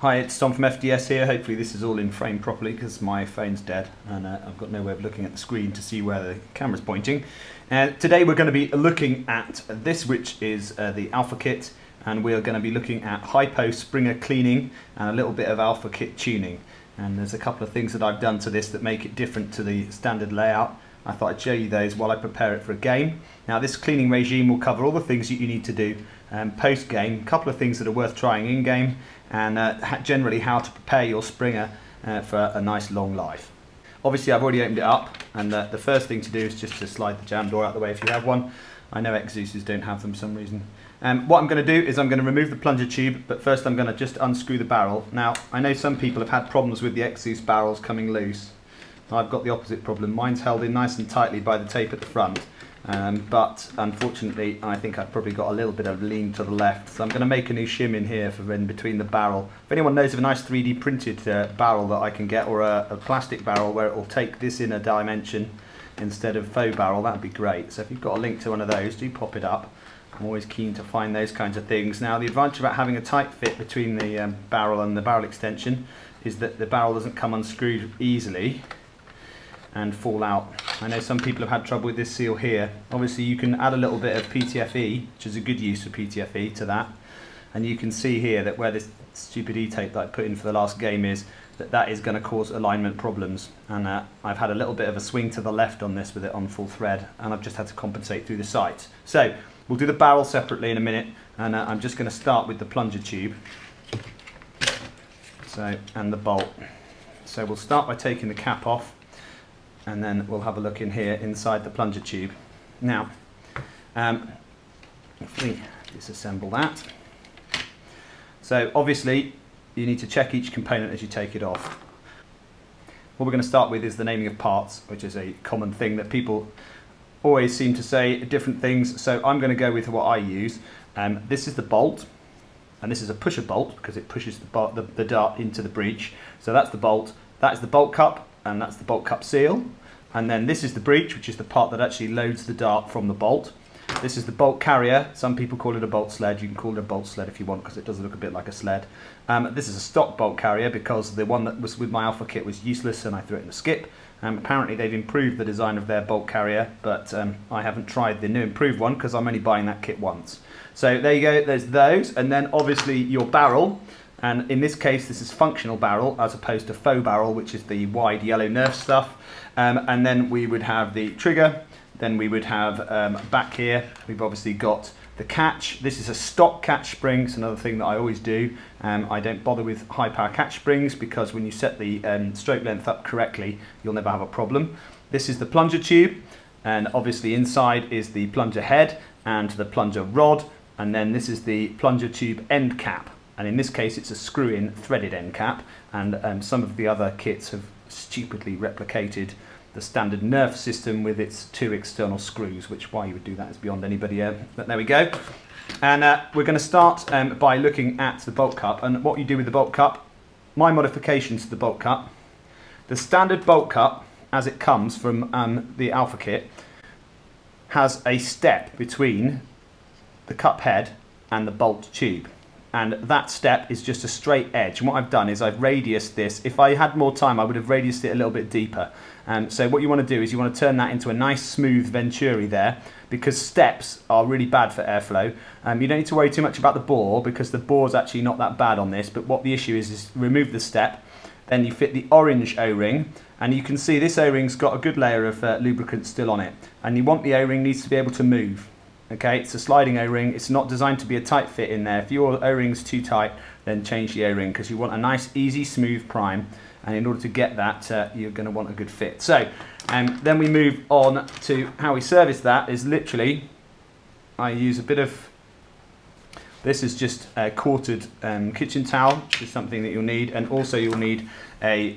Hi, it's Tom from FDS here. Hopefully this is all in frame properly because my phone's dead and I've got no way of looking at the screen to see where the camera's pointing. Today we're going to be looking at this, which is the Alpha Kit, and we're going to be looking at high post springer cleaning and a little bit of Alpha Kit tuning. And there's a couple of things that I've done to this that make it different to the standard layout. I thought I'd show you those while I prepare it for a game. Now this cleaning regime will cover all the things that you need to do post-game, a couple of things that are worth trying in-game, and generally how to prepare your springer for a nice long life. Obviously I've already opened it up, and the first thing to do is just to slide the jam door out of the way if you have one. I know Exuses don't have them for some reason. What I'm going to do is I'm going to remove the plunger tube, but first I'm going to just unscrew the barrel. Now I know some people have had problems with the Exus barrels coming loose. I've got the opposite problem. Mine's held in nice and tightly by the tape at the front, but unfortunately I think I've probably got a little bit of lean to the left, so I'm going to make a new shim in here for in between the barrel. If anyone knows of a nice 3D printed barrel that I can get, or a plastic barrel where it will take this inner dimension instead of faux barrel, that would be great. So if you've got a link to one of those, do pop it up. I'm always keen to find those kinds of things. Now the advantage about having a tight fit between the barrel and the barrel extension is that the barrel doesn't come unscrewed easily and fall out. I know some people have had trouble with this seal here. Obviously you can add a little bit of PTFE, which is a good use of PTFE, to that, and you can see here that where this stupid E-tape that I put in for the last game is, that is going to cause alignment problems, and I've had a little bit of a swing to the left on this with it on full thread, and I've just had to compensate through the sights. So we'll do the barrel separately in a minute, and I'm just going to start with the plunger tube and the bolt. So we'll start by taking the cap off, and then we'll have a look in here inside the plunger tube. Now, if we disassemble that. So obviously you need to check each component as you take it off. What we're going to start with is the naming of parts, which is a common thing that people always seem to say different things, so I'm going to go with what I use. This is the bolt, and this is a pusher bolt because it pushes the dart into the breech. So that's the bolt, that is the bolt cup, and that's the bolt cup seal. And then this is the breech, which is the part that actually loads the dart from the bolt. This is the bolt carrier. Some people call it a bolt sled. You can call it a bolt sled if you want, because it does look a bit like a sled. This is a stock bolt carrier, because the one that was with my Alpha Kit was useless and I threw it in the skip. Apparently they've improved the design of their bolt carrier, but I haven't tried the new improved one because I'm only buying that kit once. So there you go, there's those. And then obviously your barrel. And in this case, this is functional barrel as opposed to faux barrel, which is the wide yellow Nerf stuff. And then we would have the trigger. Then we would have, back here, we've obviously got the catch. This is a stock catch spring. It's another thing that I always do. I don't bother with high power catch springs, because when you set the stroke length up correctly, you'll never have a problem. This is the plunger tube, and obviously inside is the plunger head and the plunger rod. And then this is the plunger tube end cap. And in this case, it's a screw-in threaded end cap. And some of the other kits have stupidly replicated the standard Nerf system with its two external screws, which why you would do that is beyond anybody else, but there we go. And we're going to start by looking at the bolt cup, and what you do with the bolt cup, my modifications to the bolt cup. The standard bolt cup, as it comes from the Alpha Kit, has a step between the cup head and the bolt tube. And that step is just a straight edge. And what I've done is I've radiused this. If I had more time, I would have radiused it a little bit deeper. So what you want to do is you want to turn that into a nice smooth Venturi there, because steps are really bad for airflow. You don't need to worry too much about the bore, because the bore's actually not that bad on this. But what the issue is remove the step, then you fit the orange O-ring, and you can see this O-ring's got a good layer of lubricant still on it. And you want the O-ring needs to be able to move. Okay, it's a sliding O-ring, it's not designed to be a tight fit in there. If your O-ring's too tight, then change the O-ring, because you want a nice, easy, smooth prime. And in order to get that, you're going to want a good fit. So, then we move on to how we service that is literally, I use a bit of, this is just a quartered kitchen towel, which is something that you'll need. And also you'll need a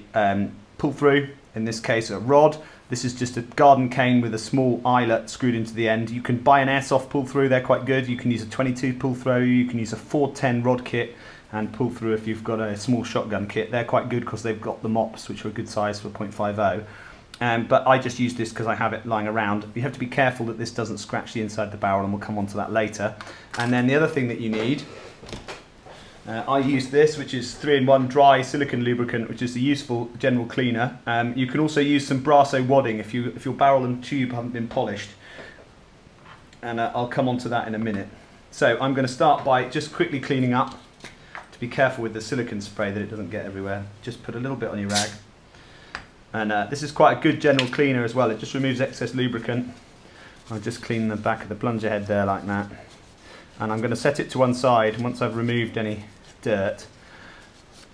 pull through, in this case a rod. This is just a garden cane with a small eyelet screwed into the end. You can buy an airsoft pull through, they're quite good. You can use a 22 pull through, you can use a 410 rod kit and pull through if you've got a small shotgun kit. They're quite good because they've got the mops, which are a good size for 0.50. But I just use this because I have it lying around. You have to be careful that this doesn't scratch the inside of the barrel, and we'll come on to that later. And then the other thing that you need I use this, which is 3-in-1 dry silicone lubricant, which is a useful general cleaner. You can also use some Brasso wadding if your barrel and tube haven't been polished. And I'll come on to that in a minute. So I'm going to start by just quickly cleaning up. To be careful with the silicone spray that it doesn't get everywhere. Just put a little bit on your rag. And this is quite a good general cleaner as well. It just removes excess lubricant. I'll just clean the back of the plunger head there like that. And I'm going to set it to one side once I've removed any dirt.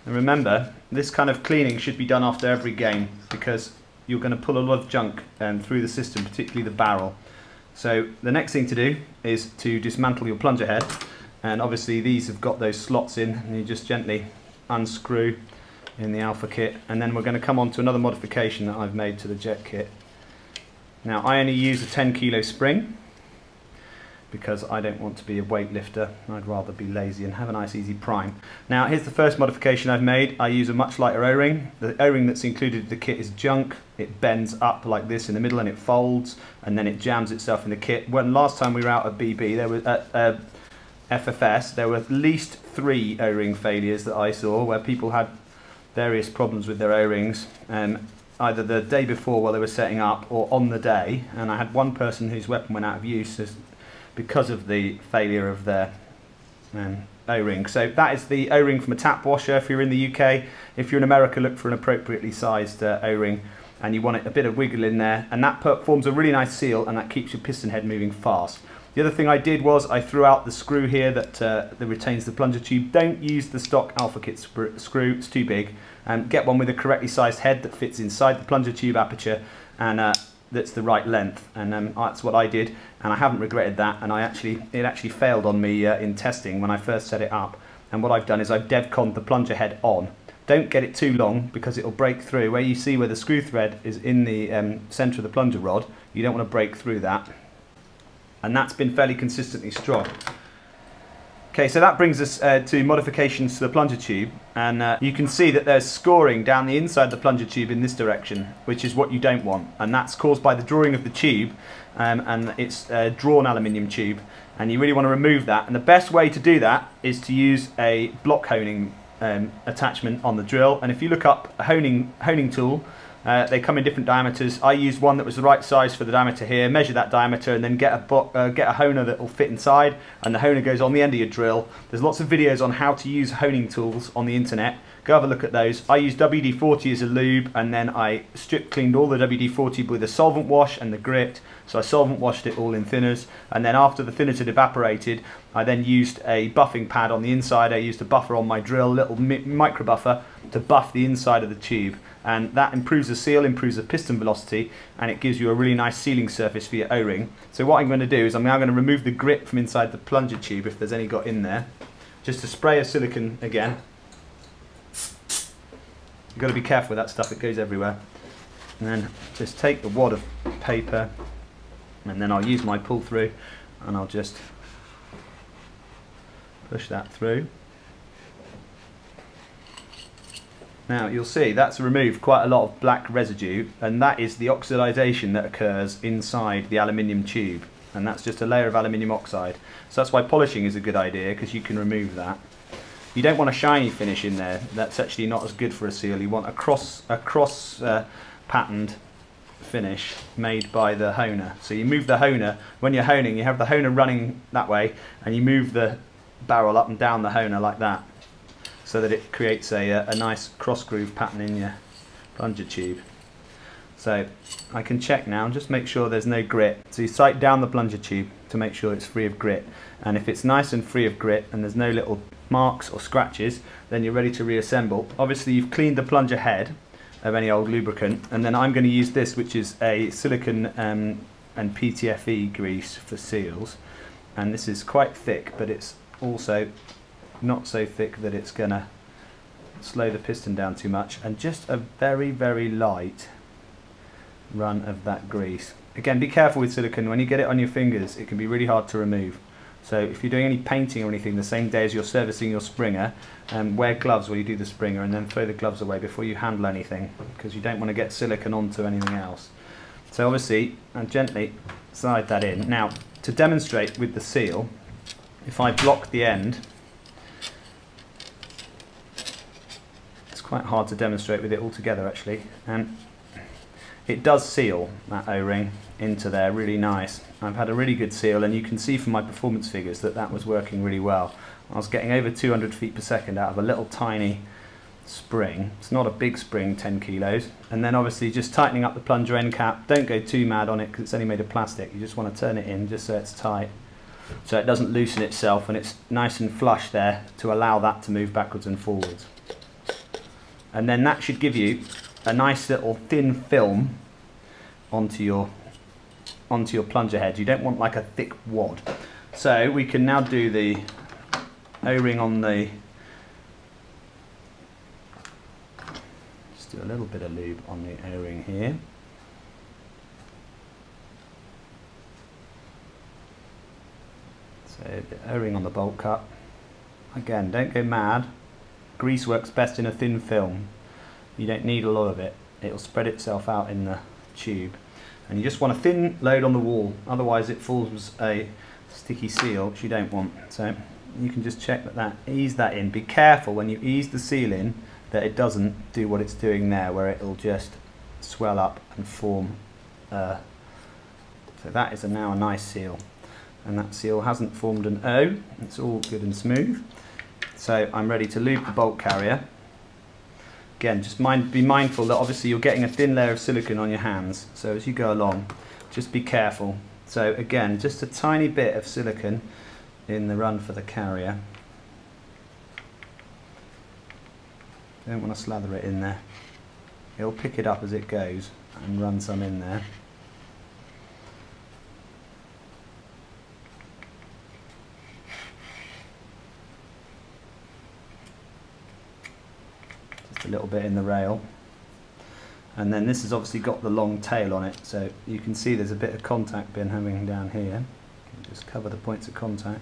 And remember, this kind of cleaning should be done after every game, because you're going to pull a lot of junk through the system, particularly the barrel. So the next thing to do is to dismantle your plunger head, and obviously these have got those slots in, and you just gently unscrew in the Alpha kit. And then we're going to come on to another modification that I've made to the jet kit. Now I only use a 10-kilo spring, because I don't want to be a weightlifter. I'd rather be lazy and have a nice easy prime. Now here's the first modification I've made. I use a much lighter O-ring. The O-ring that's included in the kit is junk. It bends up like this in the middle and it folds, and then it jams itself in the kit. When last time we were out at BB, there was FFS, there were at least 3 O-ring failures that I saw, where people had various problems with their O-rings, either the day before while they were setting up or on the day. And I had one person whose weapon went out of use because of the failure of their O-ring. So that is the O-ring from a tap washer if you're in the UK. If you're in America, look for an appropriately sized O-ring, and you want it a bit of wiggle in there, and that forms a really nice seal, and that keeps your piston head moving fast. The other thing I did was I threw out the screw here that retains the plunger tube. Don't use the stock Alpha Kit screw, it's too big. Get one with a correctly sized head that fits inside the plunger tube aperture, and that's the right length, and that's what I did, and I haven't regretted that. And it actually failed on me in testing when I first set it up. And what I've done is I've devconned the plunger head on. Don't get it too long, because it'll break through where you see where the screw thread is in the center of the plunger rod. You don't want to break through that, and that's been fairly consistently strong. Okay, so that brings us to modifications to the plunger tube, and you can see that there's scoring down the inside of the plunger tube in this direction, which is what you don't want, and that's caused by the drawing of the tube, and it's a drawn aluminium tube, and you really want to remove that. And the best way to do that is to use a block honing attachment on the drill. And if you look up a honing tool, they come in different diameters. I used one that was the right size for the diameter here. Measure that diameter, and then get a honer that will fit inside, and the honer goes on the end of your drill. There's lots of videos on how to use honing tools on the internet. Go have a look at those. I used WD-40 as a lube, and then I strip cleaned all the WD-40 with a solvent wash and the grit. So I solvent washed it all in thinners, and then after the thinners had evaporated, I then used a buffing pad on the inside. I used a buffer on my drill, a little micro buffer, to buff the inside of the tube, and that improves the seal, improves the piston velocity, and it gives you a really nice sealing surface for your O-ring. So what I'm going to do is I'm now going to remove the grit from inside the plunger tube, if there's any got in there, just to spray of silicone again. You've got to be careful with that stuff, it goes everywhere. And then just take the wad of paper, and then I'll use my pull through, and I'll just push that through. Now you'll see that's removed quite a lot of black residue, and that is the oxidation that occurs inside the aluminium tube, and that's just a layer of aluminium oxide. So that's why polishing is a good idea, because you can remove that. You don't want a shiny finish in there, that's actually not as good for a seal. You want a cross patterned finish made by the honer. So you move the honer, when you're honing you have the honer running that way, and you move the barrel up and down the honer like that, so that it creates a nice cross groove pattern in your plunger tube. So I can check now and just make sure there's no grit. So you sight down the plunger tube to make sure it's free of grit, and if it's nice and free of grit and there's no little marks or scratches, then you're ready to reassemble. Obviously you've cleaned the plunger head of any old lubricant, and then I'm going to use this, which is a silicone and PTFE grease for seals, and this is quite thick, but it's also not so thick that it's gonna slow the piston down too much, and just a very, very light run of that grease. Again, be careful with silicone. When you get it on your fingers, it can be really hard to remove. So if you're doing any painting or anything the same day as you're servicing your springer, wear gloves while you do the springer, and then throw the gloves away before you handle anything, because you don't want to get silicone onto anything else. So obviously, and gently slide that in. Now, to demonstrate with the seal, if I block the end quite hard to demonstrate with it all together actually. It does seal that O-ring into there really nice. I've had a really good seal, and you can see from my performance figures that that was working really well. I was getting over 200 feet per second out of a little tiny spring. It's not a big spring, 10 kilos. And then obviously just tightening up the plunger end cap. Don't go too mad on it because it's only made of plastic. You just want to turn it in just so it's tight, so it doesn't loosen itself, and it's nice and flush there to allow that to move backwards and forwards. And then that should give you a nice little thin film onto your plunger head. You don't want like a thick wad. So we can now do the O-ring on the, just do a little bit of lube on the O-ring here. So the O-ring on the bolt cut. Again, don't go mad. Grease works best in a thin film. You don't need a lot of it. It'll spread itself out in the tube. And you just want a thin load on the wall, otherwise it forms a sticky seal, which you don't want. So you can just check that, ease that in. Be careful when you ease the seal in that it doesn't do what it's doing there, where it'll just swell up and form. So that is now a nice seal. And that seal hasn't formed an O. It's all good and smooth. So I'm ready to lube the bolt carrier. Again, just be mindful that obviously you're getting a thin layer of silicone on your hands. So as you go along, just be careful. So again, just a tiny bit of silicone in the run for the carrier. Don't want to slather it in there. It'll pick it up as it goes and run some in there. A little bit in the rail, and then this has obviously got the long tail on it, so you can see there's a bit of contact bin hanging down here. Just cover the points of contact,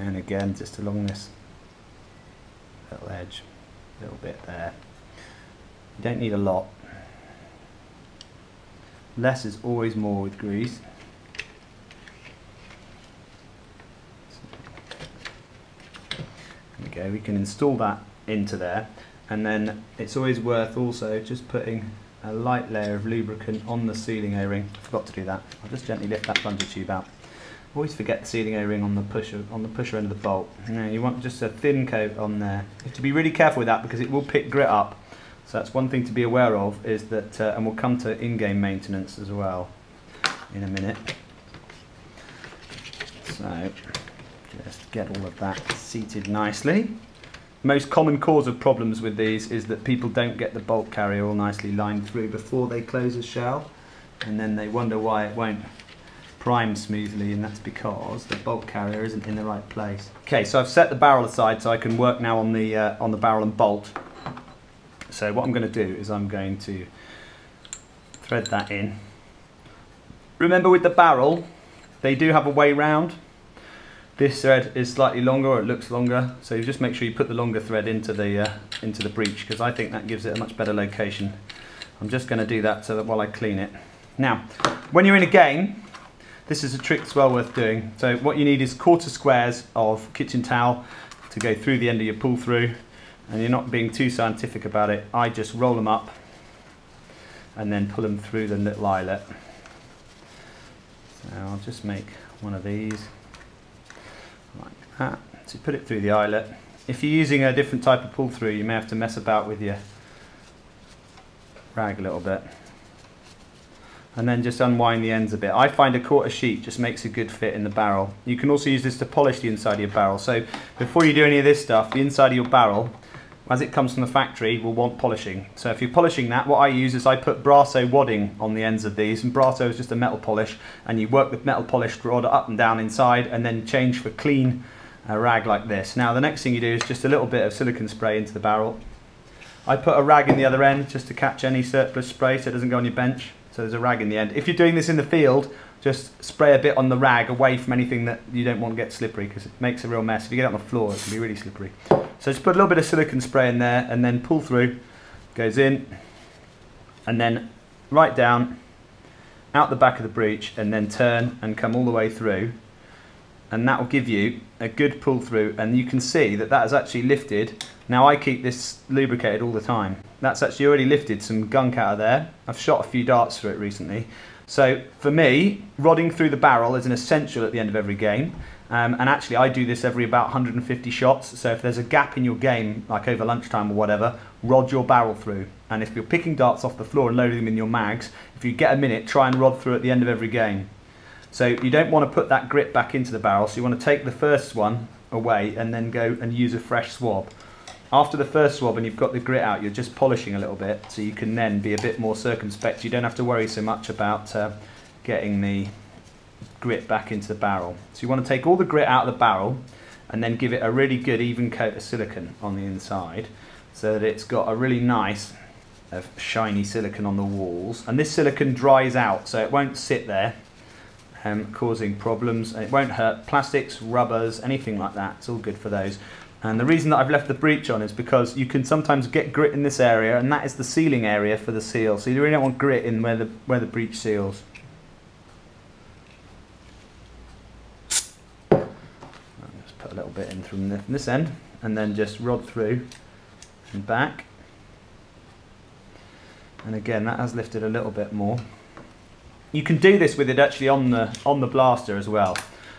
and again just along this little edge, a little bit there. You don't need a lot. Less is always more with grease. We can install that into there, and then it's always worth also just putting a light layer of lubricant on the sealing O-ring. I forgot to do that. I'll just gently lift that plunger tube out. Always forget the sealing O-ring on the pusher end of the bolt. Now you want just a thin coat on there. You have to be really careful with that because it will pick grit up. So that's one thing to be aware of, is that, and we'll come to in-game maintenance as well in a minute. So. Just get all of that seated nicely. Most common cause of problems with these is that people don't get the bolt carrier all nicely lined through before they close a shell, and then they wonder why it won't prime smoothly, and that's because the bolt carrier isn't in the right place. Okay, so I've set the barrel aside so I can work now on the barrel and bolt. So what I'm going to do is I'm going to thread that in. Remember with the barrel, they do have a way round. This thread is slightly longer, or it looks longer, so you just make sure you put the longer thread into the breech, because I think that gives it a much better location. I'm just going to do that so that while I clean it. Now, when you're in a game, this is a trick that's well worth doing. So what you need is quarter squares of kitchen towel to go through the end of your pull through, and you're not being too scientific about it. I just roll them up and then pull them through the little eyelet. So I'll just make one of these. Like that. So put it through the eyelet. If you're using a different type of pull through, you may have to mess about with your rag a little bit. And then just unwind the ends a bit. I find a quarter sheet just makes a good fit in the barrel. You can also use this to polish the inside of your barrel. So before you do any of this stuff, the inside of your barrel, as it comes from the factory, will want polishing. So if you're polishing that, what I use is I put Brasso wadding on the ends of these, and Brasso is just a metal polish, and you work the metal polished rod up and down inside, and then change for clean rag like this. Now the next thing you do is just a little bit of silicone spray into the barrel. I put a rag in the other end just to catch any surplus spray so it doesn't go on your bench, so there's a rag in the end. If you're doing this in the field, just spray a bit on the rag away from anything that you don't want to get slippery, because it makes a real mess. If you get it on the floor, it can be really slippery. So just put a little bit of silicone spray in there, and then pull through, goes in, and then right down, out the back of the breech, and then turn and come all the way through. and that will give you a good pull through, and you can see that that has actually lifted. Now I keep this lubricated all the time. That's actually already lifted some gunk out of there. I've shot a few darts through it recently. So for me, rodding through the barrel is an essential at the end of every game. And actually I do this every about 150 shots, so if there's a gap in your game, like over lunchtime or whatever, rod your barrel through. And if you're picking darts off the floor and loading them in your mags, if you get a minute, try and rod through at the end of every game. So you don't want to put that grip back into the barrel, so you want to take the first one away and then go and use a fresh swab. After the first swab and you've got the grit out, you're just polishing a little bit, so you can then be a bit more circumspect. You don't have to worry so much about getting the grit back into the barrel. So you want to take all the grit out of the barrel and then give it a really good even coat of silicone on the inside, so that it's got a really nice shiny silicone on the walls, and this silicone dries out so it won't sit there causing problems, and it won't hurt plastics, rubbers, anything like that. It's all good for those. And the reason that I've left the breech on is because you can sometimes get grit in this area, and that is the sealing area for the seal, so you really don't want grit in where the breech seals. A little bit in from this end, and then just rod through and back, and again that has lifted a little bit more. You can do this with it actually on the blaster as well,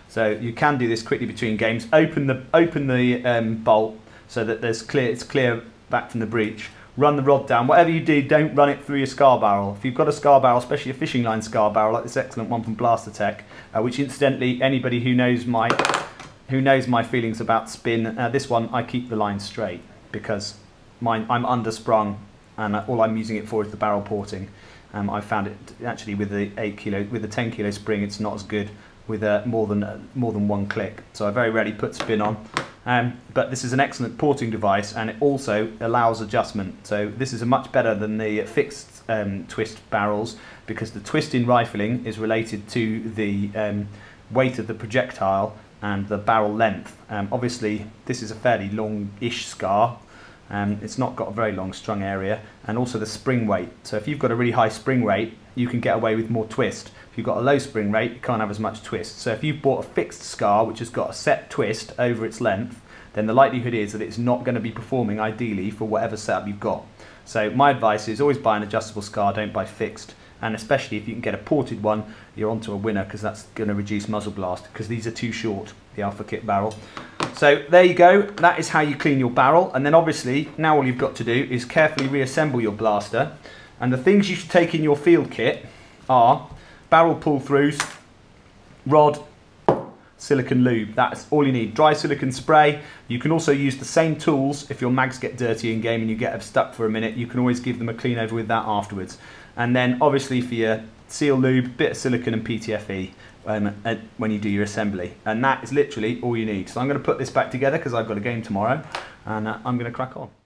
so you can do this quickly between games. Open the bolt so that it's clear back from the breech. Run the rod down. Whatever you do, don't run it through your scar barrel. If you've got a scar barrel, especially a fishing line scar barrel like this excellent one from Blaster Tech, which incidentally anybody who knows my feelings about spin, this one I keep the line straight because mine, I'm undersprung, and all I'm using it for is the barrel porting. I found it actually with the 10 kilo spring, it's not as good with more than one click. So I very rarely put spin on, but this is an excellent porting device, and it also allows adjustment. So this is much better than the fixed twist barrels, because the twist in rifling is related to the weight of the projectile and the barrel length. Obviously this is a fairly long-ish scar, it's not got a very long strung area, and also the spring weight. So if you've got a really high spring rate, you can get away with more twist. If you've got a low spring rate, you can't have as much twist. So if you've bought a fixed scar which has got a set twist over its length, then the likelihood is that it's not going to be performing ideally for whatever setup you've got. So my advice is always buy an adjustable scar, don't buy fixed. And especially if you can get a ported one, you're onto a winner, because that's going to reduce muzzle blast, because these are too short, the Alpha Kit barrel. So there you go, that is how you clean your barrel. And then obviously now all you've got to do is carefully reassemble your blaster. And the things you should take in your field kit are barrel pull throughs, rod, silicone lube. That's all you need. Dry silicone spray. You can also use the same tools if your mags get dirty in game and you get stuck for a minute. You can always give them a clean over with that afterwards. And then obviously for your seal lube, bit of silicone and PTFE when you do your assembly. And that is literally all you need. So I'm going to put this back together because I've got a game tomorrow, and I'm going to crack on.